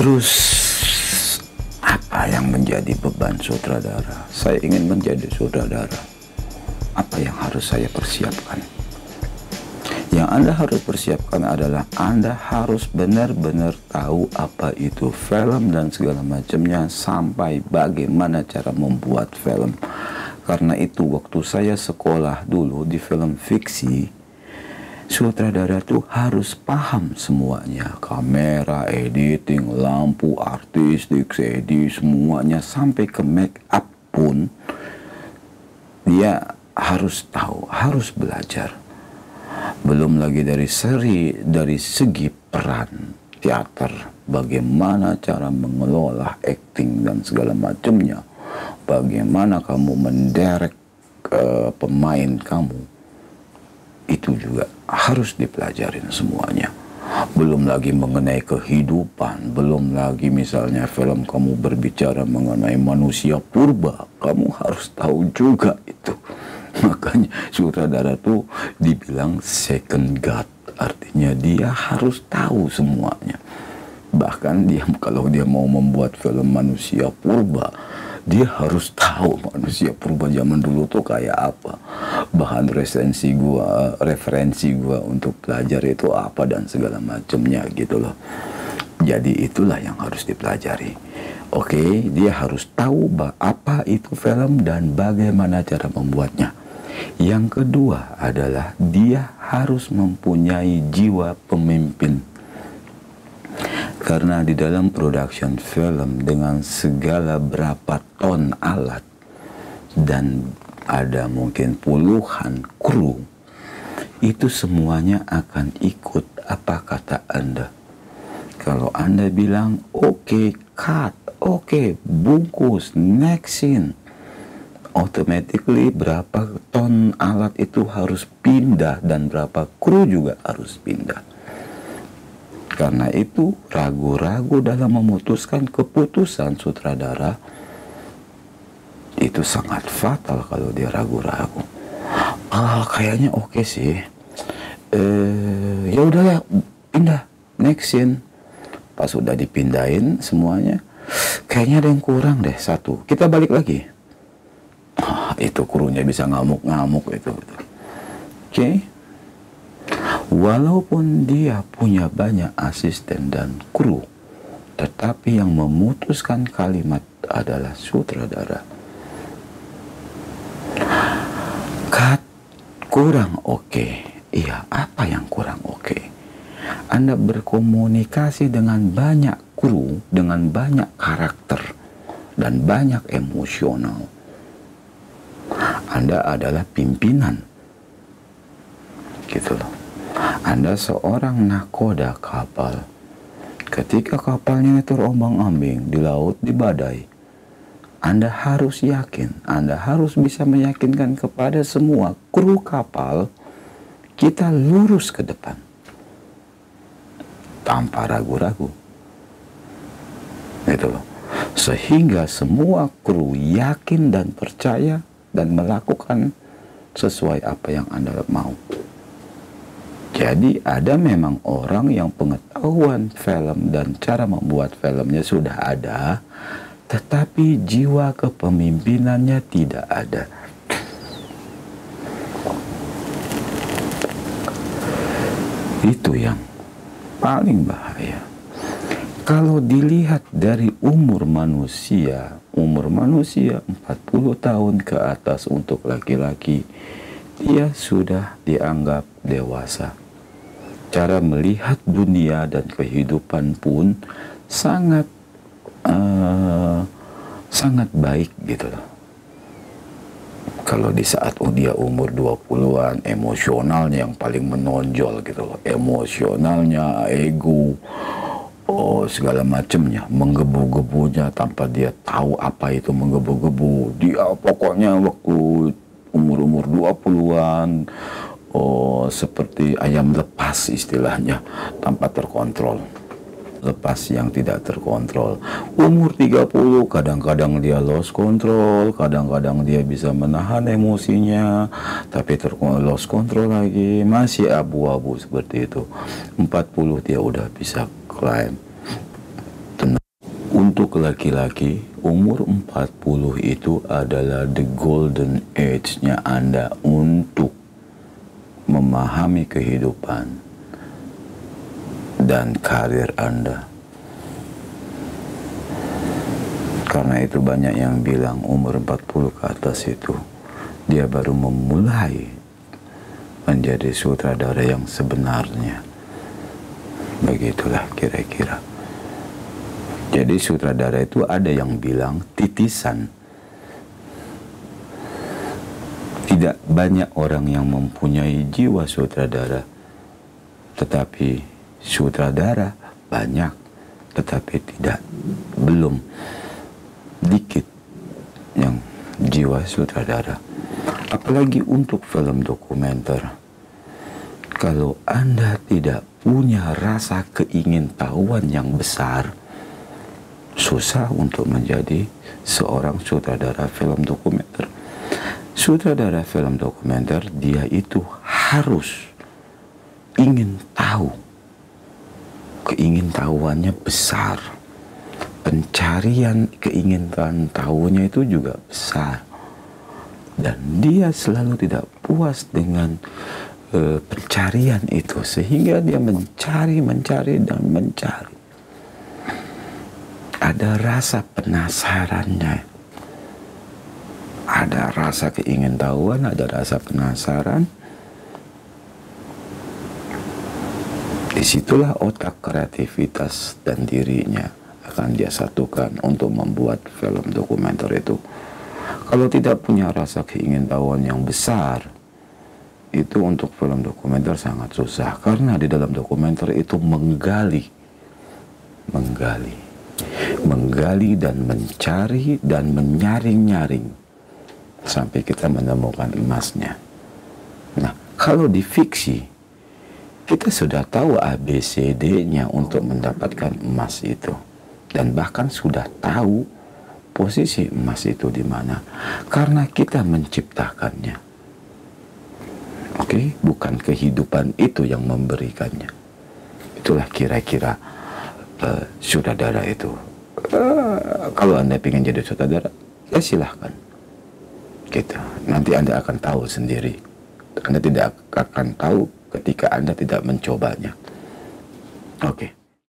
Terus apa yang menjadi beban sutradara? Saya ingin menjadi sutradara. Apa yang harus saya persiapkan? Yang Anda harus persiapkan adalah Anda harus benar-benar tahu apa itu film dan segala macamnya, sampai bagaimana cara membuat film. Karena itu waktu saya sekolah dulu di film fiksi, sutradara tuh harus paham semuanya, kamera, editing, lampu, artistik, sedi, semuanya, sampai ke make up pun dia harus tahu, harus belajar. Belum lagi dari segi peran teater, bagaimana cara mengelola acting dan segala macamnya. Bagaimana kamu menderek pemain kamu, itu juga harus dipelajarin semuanya. Belum lagi mengenai kehidupan, belum lagi misalnya film kamu berbicara mengenai manusia purba, kamu harus tahu juga itu. Makanya sutradara tuh dibilang second god, artinya dia harus tahu semuanya. Bahkan dia kalau dia mau membuat film manusia purba, dia harus tahu manusia purba zaman dulu tuh kayak apa, bahan referensi gua untuk belajar itu apa dan segala macemnya gitu loh. Jadi itulah yang harus dipelajari. Oke, dia harus tahu apa itu film dan bagaimana cara membuatnya. Yang kedua adalah dia harus mempunyai jiwa pemimpin. Karena di dalam production film dengan segala berapa ton alat dan ada mungkin puluhan kru, itu semuanya akan ikut apa kata Anda. Kalau Anda bilang oke, cut, oke, bungkus, next scene, automatically berapa ton alat itu harus pindah dan berapa kru juga harus pindah. Karena itu ragu-ragu dalam memutuskan keputusan sutradara itu sangat fatal kalau dia ragu-ragu. Kayaknya oke sih. Ya udah ya, pindah next scene. Pas udah dipindahin semuanya, kayaknya ada yang kurang deh satu. Kita balik lagi. Itu krunya bisa ngamuk-ngamuk itu. Oke. Walaupun dia punya banyak asisten dan kru, tetapi yang memutuskan kalimat adalah sutradara. Cut, kurang oke. Iya, apa yang kurang oke? Anda berkomunikasi dengan banyak kru, dengan banyak karakter, dan banyak emosional. Anda adalah pimpinan. Gitu loh. Anda seorang nakoda kapal. Ketika kapalnya itu terombang-ambing di laut, di badai, Anda harus yakin, Anda harus bisa meyakinkan kepada semua kru kapal, kita lurus ke depan tanpa ragu-ragu. Gitu loh. Sehingga semua kru yakin dan percaya dan melakukan sesuai apa yang Anda mau. Jadi ada memang orang yang pengetahuan film dan cara membuat filmnya sudah ada, tetapi jiwa kepemimpinannya tidak ada. Itu yang paling bahaya. Kalau dilihat dari umur manusia 40 tahun ke atas untuk laki-laki, dia sudah dianggap dewasa. Cara melihat dunia dan kehidupan pun sangat baik gitu loh. Kalau di saat dia umur 20-an, emosionalnya yang paling menonjol gitu loh. Emosionalnya, ego, segala macemnya, menggebu-gebunya tanpa dia tahu apa itu menggebu-gebu. Dia pokoknya waktu umur-umur 20-an seperti ayam lepas istilahnya, tanpa terkontrol, lepas yang tidak terkontrol. Umur 30 kadang-kadang dia lost control, kadang-kadang dia bisa menahan emosinya tapi lost control lagi, masih abu-abu seperti itu. 40 dia udah bisa climb untuk laki-laki, umur 40 itu adalah the golden age-nya Anda untuk memahami kehidupan dan karir Anda. Karena itu banyak yang bilang umur 40 ke atas itu dia baru memulai menjadi sutradara yang sebenarnya. Begitulah kira-kira. Jadi sutradara itu ada yang bilang titisan. Tidak banyak orang yang mempunyai jiwa sutradara, tetapi sutradara banyak, tetapi belum dikit yang jiwa sutradara. Apalagi untuk film dokumenter. Kalau Anda tidak punya rasa keingintahuan yang besar, susah untuk menjadi seorang sutradara film dokumenter. Sutradara film dokumenter, dia itu harus ingin tahu. Keingintahuannya besar. Pencarian keingintahuannya itu juga besar. Dan dia selalu tidak puas dengan pencarian itu, sehingga dia mencari. Ada rasa penasarannya, ada rasa keingintahuan, ada rasa penasaran. Disitulah otak kreativitas dan dirinya akan dia satukan untuk membuat film dokumenter itu. Kalau tidak punya rasa keingintahuan yang besar, itu untuk film dokumenter sangat susah, karena di dalam dokumenter itu menggali dan mencari dan menyaring-nyaring sampai kita menemukan emasnya. Nah, kalau di fiksi kita sudah tahu ABCD-nya untuk mendapatkan emas itu, dan bahkan sudah tahu posisi emas itu di mana karena kita menciptakannya. Oke, bukan kehidupan itu yang memberikannya. Itulah kira-kira sutradara itu. Kalau Anda ingin jadi sutradara, ya silahkan. Gitu. Nanti Anda akan tahu sendiri. Anda tidak akan tahu ketika Anda tidak mencobanya. Oke.